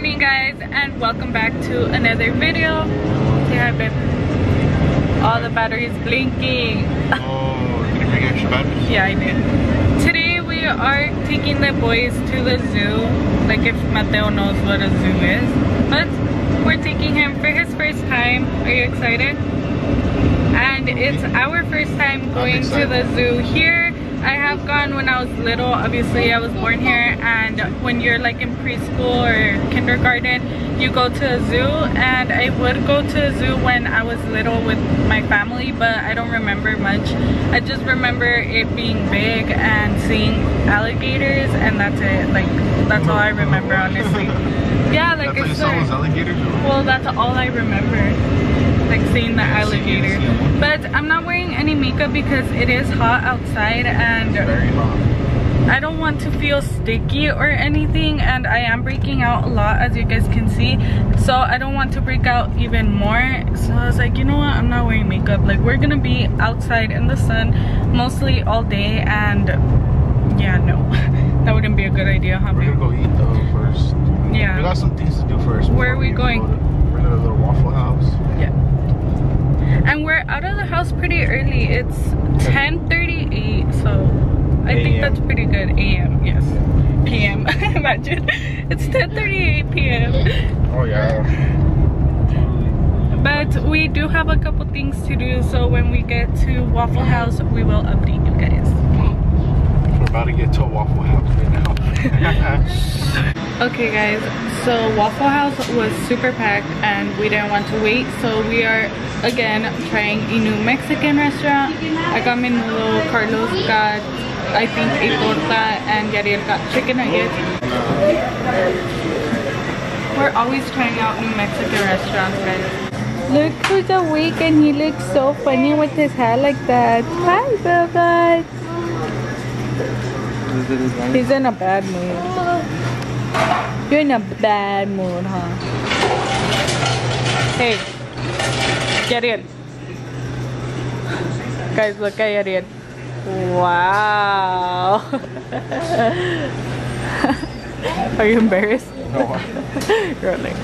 morning, guys, and welcome back to another video. Say hi, babe. All the batteries blinking. Oh, did you bring extra batteries? Yeah, I did. Today we are taking the boys to the zoo. Like, if Mateo knows what a zoo is, but we're taking him for his first time. Are you excited? And it's our first time going to the zoo here. I have gone when I was little. Obviously I was born here, and when you're like in preschool or kindergarten you go to a zoo, and I would go to a zoo when I was little with my family, but I don't remember much. I just remember it being big and seeing alligators, and that's it. Like, that's all I remember, honestly. Yeah, like it's there. Well, that's all I remember, like seeing the alligator. But I'm not wearing any makeup because it is hot outside and I don't want to feel sticky or anything, and I am breaking out a lot, as you guys can see, so I don't want to break out even more. So I was like, you know what, I'm not wearing makeup. Like, we're gonna be outside in the sun mostly all day, and yeah, no. That wouldn't be a good idea, huh? We're gonna go eat though first. Yeah, we got some things to do first. Where are we going? We're at a little Waffle House. Yeah. And we're out of the house pretty early. It's 10:38, so I think that's pretty good. A.M. Yes, p.m. Imagine it's 10:38 p.m. Oh yeah. But we do have a couple things to do, so when we get to Waffle House, we will update you guys. We're about to get to a Waffle House right now. Okay guys, so Waffle House was super packed and we didn't want to wait, so we are again trying a new Mexican restaurant. I got menudo, Carlos got, I think, a torta, and Yariel got chicken nuggets. We're always trying out new Mexican restaurants, guys. Look who's awake, and he looks so funny with his hair like that. Hi, Bubba. He's in a bad mood. You're in a bad mood, huh? Hey, Yariel. Guys, look at Yariel. Wow. Are you embarrassed? No. You're like,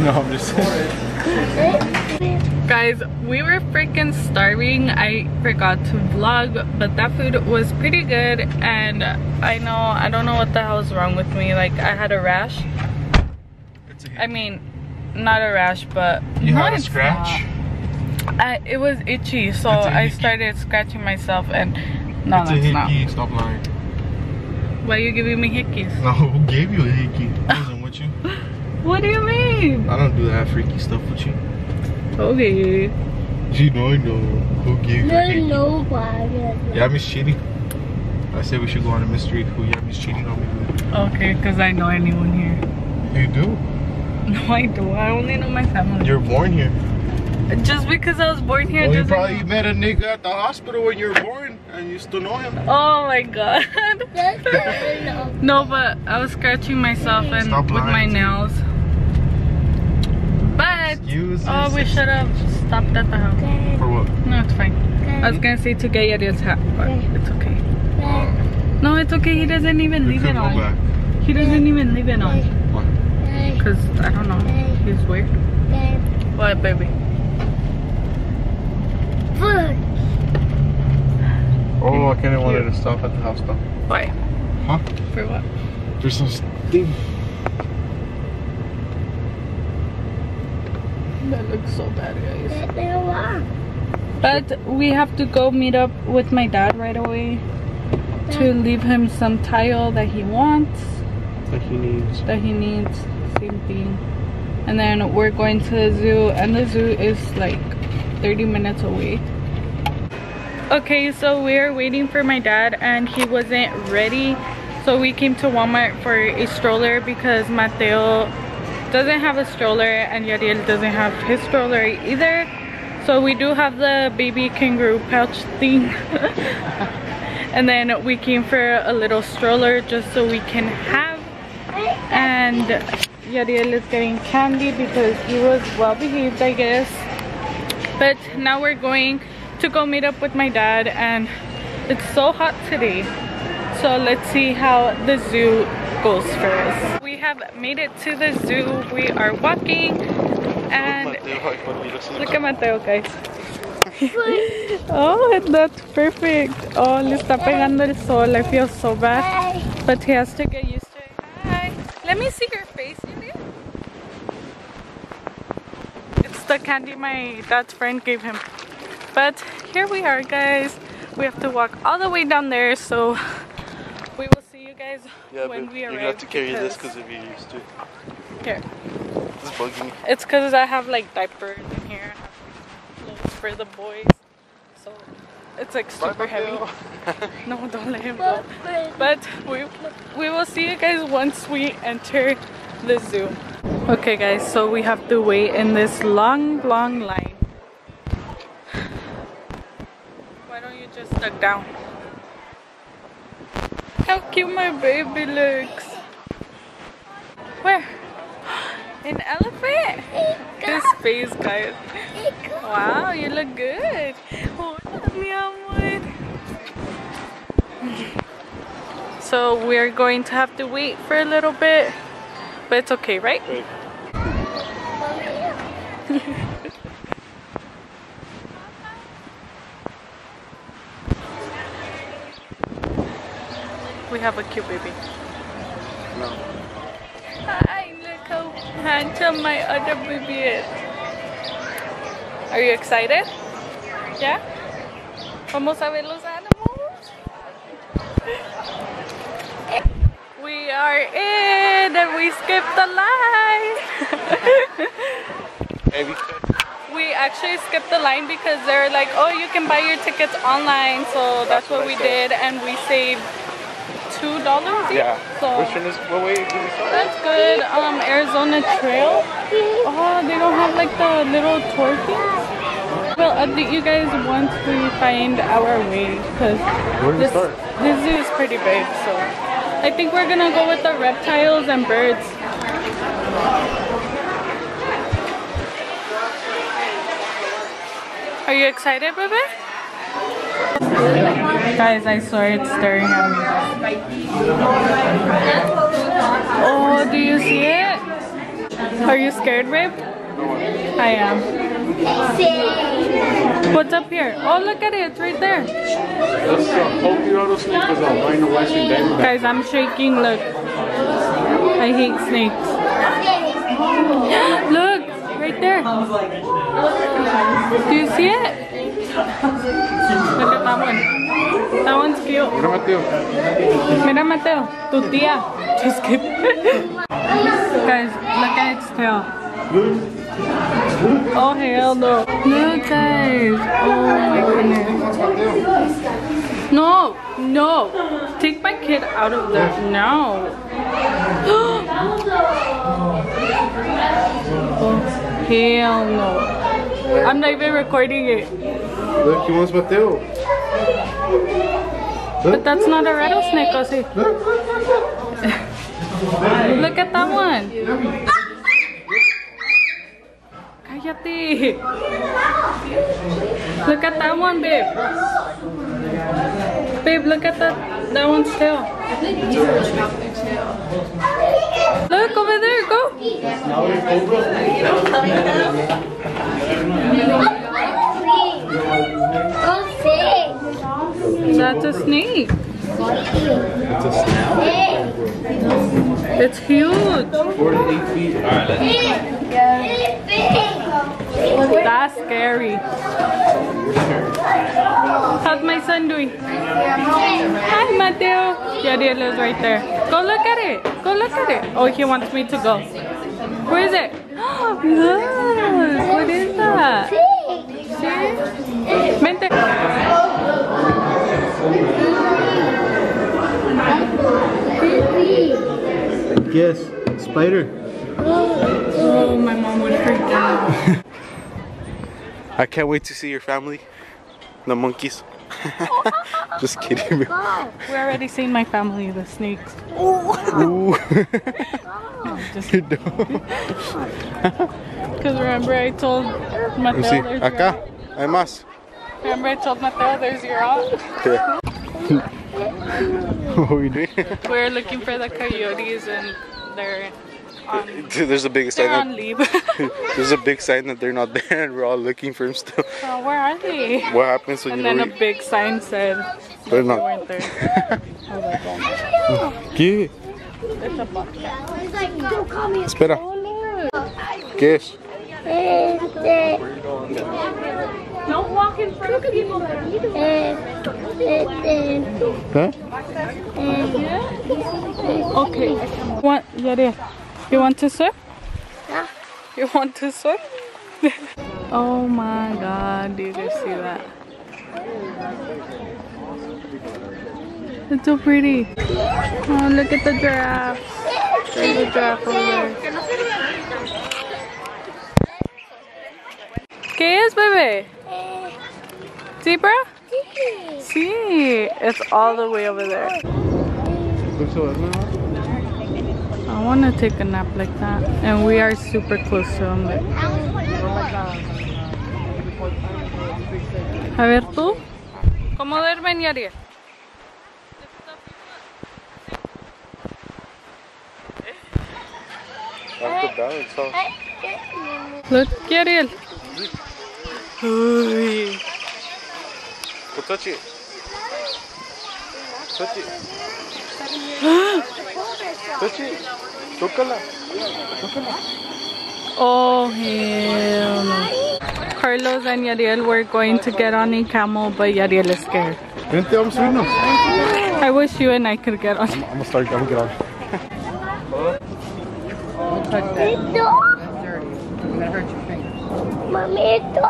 no, I'm just saying. Guys, we were freaking starving. I forgot to vlog, but that food was pretty good. And I don't know what the hell is wrong with me. Like, I had a rash. I mean, not a rash, but you had a scratch. It was itchy, so I started scratching myself, and no, it's that's a hickey. Not. Stop lying. Why are you giving me hickeys? No, who gave you a hickey? I wasn't with you. What do you mean? I don't do that freaky stuff with you. Okay. You know I know. Who gave you? Nobody. Yami's cheating. I said we should go on a mystery who Yami's cheating on me with. Okay, because I know anyone here. You do? No, I don't. I only know my family. You're born here. Just because I was born here doesn't... You probably met a nigga at the hospital when you were born and you still know him. Oh my god. No, but I was scratching myself and with my nails. But, oh, we should have stopped at the house. Okay. For what? No, it's fine. Okay. I was gonna say to get Yadiel's hat, but it's okay. No, it's okay. He doesn't even leave it on. Back. He doesn't even leave it on. Why? Because, I don't know, he's weird. What, baby? Food. Oh, I kind of wanted to stop at the house, though. Why? Huh? For what? There's some thing. That looks so bad, guys. But we have to go meet up with my dad right away to leave him some tile that he wants. That he needs. Same thing. And then we're going to the zoo, and the zoo is like 30 minutes away. Okay, so we're waiting for my dad, and he wasn't ready. So we came to Walmart for a stroller because Mateo doesn't have a stroller and Yariel doesn't have his stroller either, so we do have the baby kangaroo pouch thing. And then we came for a little stroller just so we can have, and Yariel is getting candy because he was well behaved, I guess. But now we're going to go meet up with my dad, and it's so hot today, so let's see how the zoo goes for us. We have have made it to the zoo. We are walking and look at Mateo, guys. Oh, it looks perfect. Oh, le está pegando el sol. I feel so bad, but he has to get used to it. Hi. Let me see your face, Yulia. It's the candy my dad's friend gave him. But here we are, guys. We have to walk all the way down there, so we will see you guys when we arrive. You're gonna have to carry this because if you're used to it. Here. It's bugging. It's because I have like diapers in here. For the boys, so it's like super heavy. No, don't let him go. But we will see you guys once we enter the zoo. Okay guys, so we have to wait in this long line. Why don't you just duck down? How cute my baby looks. Where? An elephant? His face, guys. Wow, you look good. So we're going to have to wait for a little bit, but it's okay, right? We have a cute baby. No. Hi, look how handsome my other baby is. Are you excited? Yeah? Vamos a ver los animals? We are in and we skipped the line! We actually skipped the line because they're like, oh, you can buy your tickets online, so that's what we did, and we saved $2 each. Yeah. So that's good. Arizona Trail. Oh, they don't have like the little tour things. We'll update you guys once we find our way because this zoo is pretty big. So I think we're gonna go with the reptiles and birds. Are you excited, baby? Guys, I swear it's staring at me. Oh, do you see it? Are you scared, babe? I am. What's up here? Oh, look at it. It's right there. Guys, I'm shaking. Look. I hate snakes. Look. Right there. Do you see it? Look at that one. That one's cute. Mira, Mateo. Mira, Mateo. Tu tia. Just kidding. Guys, look at its tail. Oh, hell no. Look, guys. Oh, my goodness. No, no. Take my kid out of there. No. Oh, hell no. I'm not even recording it. Look, he wants Mateo. But that's not a rattlesnake, Jose. Look at that one. Cállate. Look at that one, babe. Babe, look at that one's tail. Look over there, go. That's a snake. It's a snake. It's huge. 48 feet. Alright, let's go. That's scary. How's my son doing? Hi, Mateo. Yadiela's right there. Go look at it. Go look at it. Oh, he wants me to go. Where is it? Oh, look. What is that? See? Mente. Yes, spider. Oh, my mom would freak out. I can't wait to see your family. The monkeys. Just kidding. We already seen my family, the snakes. Ooh. Just kidding. Because remember I told Mateo there's acá hay más. Remember I told Mateo there's your aunt? Yeah. What are we doing? We're looking for the coyotes and they're on, there's a big sign on leave. There's a big sign that they're not there, and we're all looking for them still. Oh, where are they? What happens when and you And then a big sign said they're not. Weren't there. Oh my God. ¿Qué? There's a box. Espera. ¿Qué es? Don't walk in front of people. Huh? Okay. What, Yare? You want to surf? Yeah. You want to surf? Oh my God! Do you guys see that? It's so pretty. Oh, look at the giraffes. There's a giraffe over there. ¿Qué es, bebé? Zebra? Sí. It's all the way over there. I want to take a nap like that. And we are super close to them. A ver tú. ¿Cómo duermen, Yari? Look, Yariel. Uy. Go touch it. Touch it. Touch it. Tócala. Tócala. Oh, hell no. Carlos and Yariel were going to get on a camel, but Yariel is scared. I wish you and I could get on. I'm gonna start. I'm gonna get on. Touch that. That hurt your fingers. Mamito!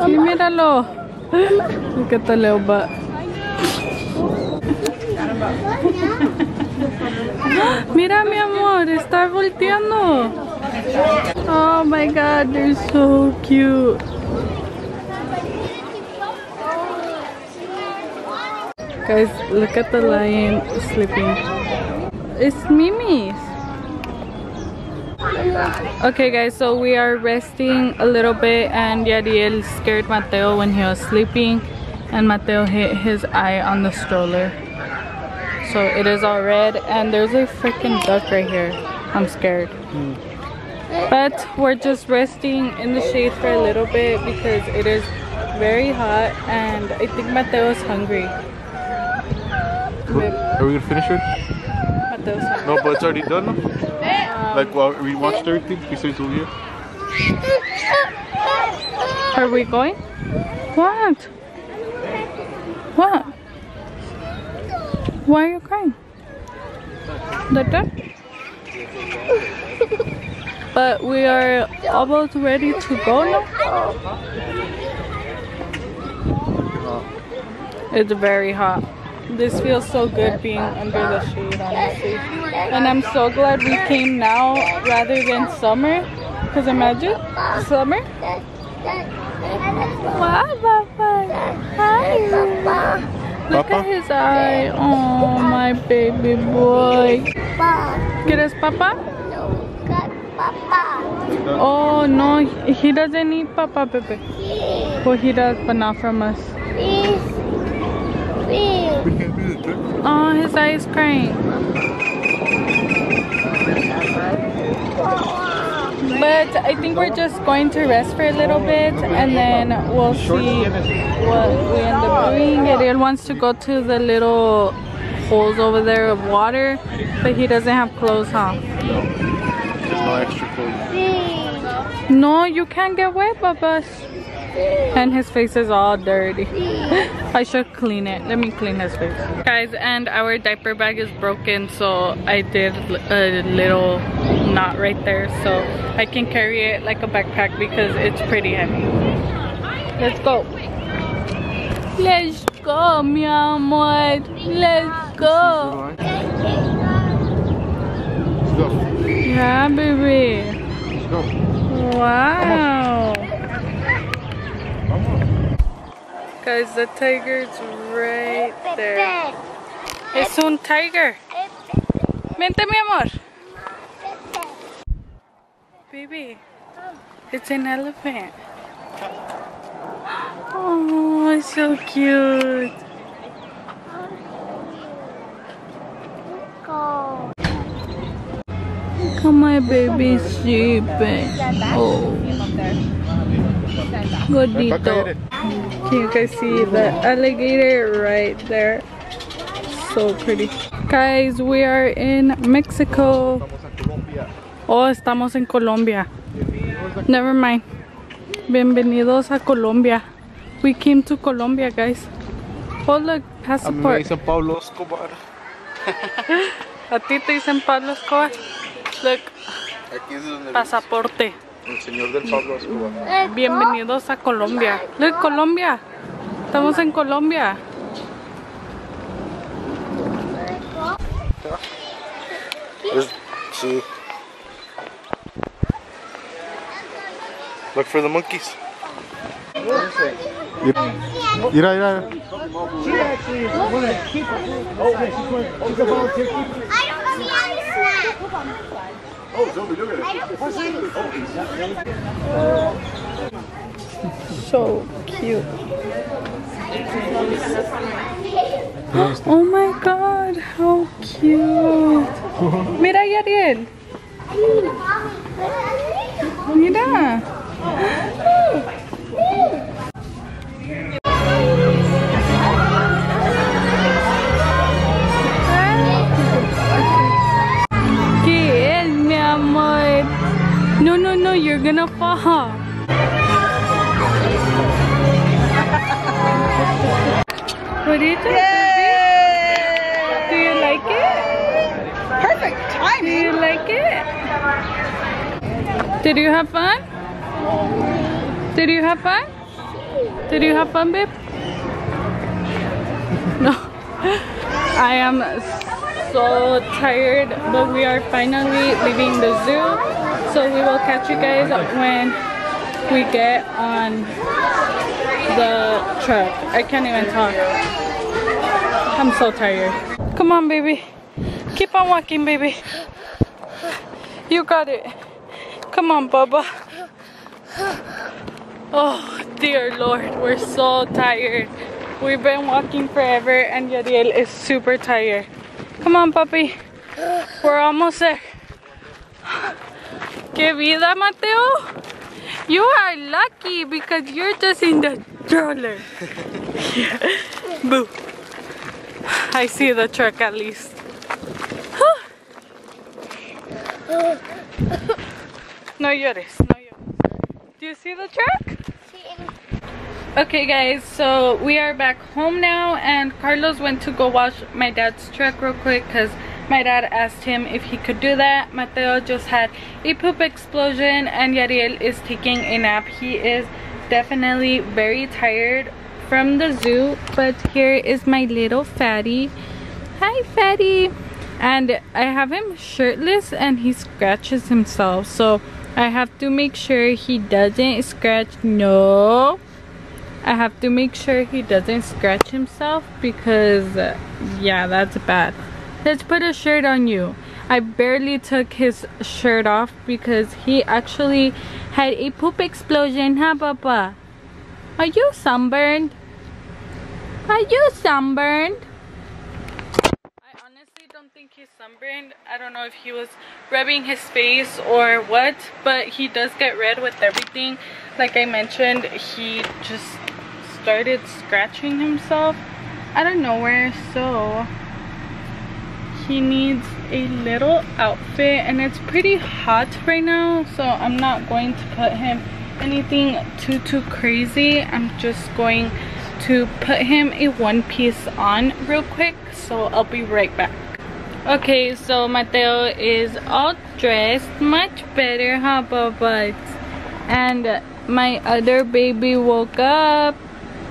Sí, míralo. Look at the little butt. Mira, mi amor, está volteando. Oh my God, they're so cute. Guys, look at the lion sleeping. It's Mimi's. Okay guys, so we are resting a little bit, and Yariel scared Mateo when he was sleeping, and Mateo hit his eye on the stroller, so it is all red. And there's a freaking duck right here. I'm scared. But we're just resting in the shade for a little bit because it is very hot, and I think Mateo is hungry. Are we gonna finish it? Mateo's hungry. No, but it's already done. Like, well, we watched everything besides over here. Are we going? What? What? Why are you crying? The duck? But we are almost ready to go now. It's very hot. This feels so good being under the shade, honestly. And I'm so glad we came now rather than summer. Because imagine, summer. Wow, Papa. Hi. Look Papa? At his eye. Oh, my baby boy. ¿Quieres Papa? No, got Papa. Oh, no. He doesn't need Papa, Pepe. Well, he does, but not from us. Oh, his eye is crying. But I think we're just going to rest for a little bit, and then we'll see what we end up doing. Ariel wants to go to the little holes over there of water, but he doesn't have clothes, huh? No, there's no extra clothes. No, you can't get wet, Baba. And his face is all dirty. I should clean it. Let me clean his face. Guys, and our diaper bag is broken, so I did a little knot right there, so I can carry it like a backpack because it's pretty heavy. Let's go. Let's go, mi amor. Let's go. Yeah, baby. Wow. Guys, the tiger's right there. It's un tiger. Vente, mi amor. Baby, it's an elephant. Oh, it's so cute. at my baby sheep. Oh, Godito. Can you guys see the alligator right there? So pretty. Guys, we are in Mexico. Oh, estamos en Colombia. Never mind. Bienvenidos a Colombia. We came to Colombia, guys. Oh, look, passport. Me dicen Pablo Escobar. A ti te dicen Pablo Escobar. Look, pasaporte. El señor del Pablo Escobar. Bienvenidos a Colombia. Look, Colombia. Estamos en Colombia. Sí. Look for the monkeys. So cute. Oh my god, how cute. Mira, Yariel. Mira. ¿Qué es, mi amor? No, no, no, you're gonna fall. What is it? Yay! Do you like it? Perfect timing. Do you like it? Did you have fun? Did you have fun? Did you have fun, babe? No. I am so tired, but we are finally leaving the zoo. So we will catch you guys when we get on the truck. I can't even talk. I'm so tired. Come on, baby. Keep on walking, baby. You got it. Come on, Bubba. Oh dear Lord, we're so tired. We've been walking forever and Yadiel is super tired. Come on, puppy. We're almost there. Que vida, Mateo. You are lucky because you're just in the stroller. Yeah. Boo. I see the truck at least. No llores. No. Do you see the truck? Okay guys, so we are back home now and Carlos went to go wash my dad's truck real quick because my dad asked him if he could do that. Mateo just had a poop explosion and Yariel is taking a nap. He is definitely very tired from the zoo, but here is my little fatty. Hi fatty! And I have him shirtless and he scratches himself, so I have to make sure he doesn't scratch. No, I have to make sure he doesn't scratch himself because yeah, that's bad. Let's put a shirt on you. I barely took his shirt off because he actually had a poop explosion, huh Papa? Are you sunburned? Are you sunburned? I honestly don't think he's sunburned. I don't know if he was rubbing his face or what, but he does get red with everything. Like I mentioned, he just started scratching himself out of nowhere, so he needs a little outfit and it's pretty hot right now, so I'm not going to put him anything too crazy. I'm just going to put him a one piece on real quick, so I'll be right back. Okay, so Mateo is all dressed, much better, huh, Bubba? And my other baby woke up.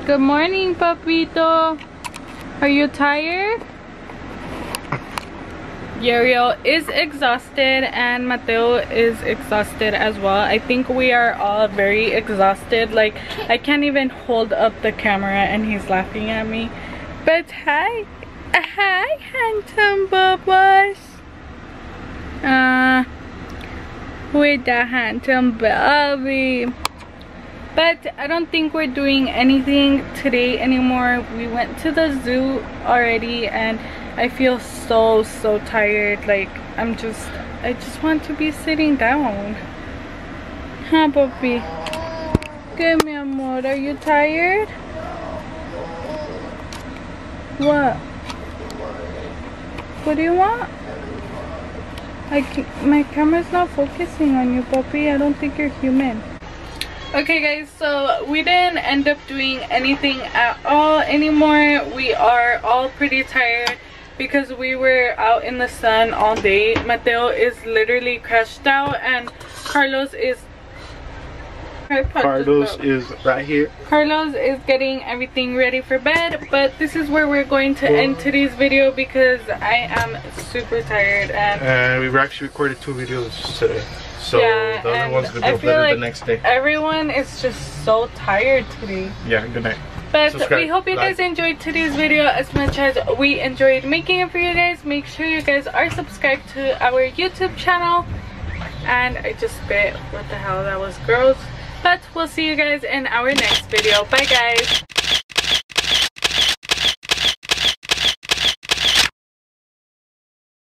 Good morning, Papito. Are you tired? Yariel is exhausted and Mateo is exhausted as well. I think we are all very exhausted. Like, I can't even hold up the camera and he's laughing at me. But hi. Hi, handsome Bubba. With the handsome baby. But I don't think we're doing anything today anymore. We went to the zoo already and I feel so tired. Like, I'm just I just want to be sitting down. Huh, puppy? Good, mi amor. Are you tired? What? What do you want? My camera's not focusing on you, puppy. I don't think you're human. Okay guys, so we didn't end up doing anything at all anymore. We are all pretty tired because we were out in the sun all day. Mateo is literally crashed out and Carlos is right here. Carlos is getting everything ready for bed, but this is where we're going to end today's video because I am super tired, and we've actually recorded 2 videos today. So yeah, the other one's gonna go better like the next day. Everyone is just so tired today. Yeah, good night. But we hope you guys enjoyed today's video as much as we enjoyed making it for you guys. Make sure you guys are subscribed to our YouTube channel. And I just spit. What the hell, that was gross. But we'll see you guys in our next video. Bye guys.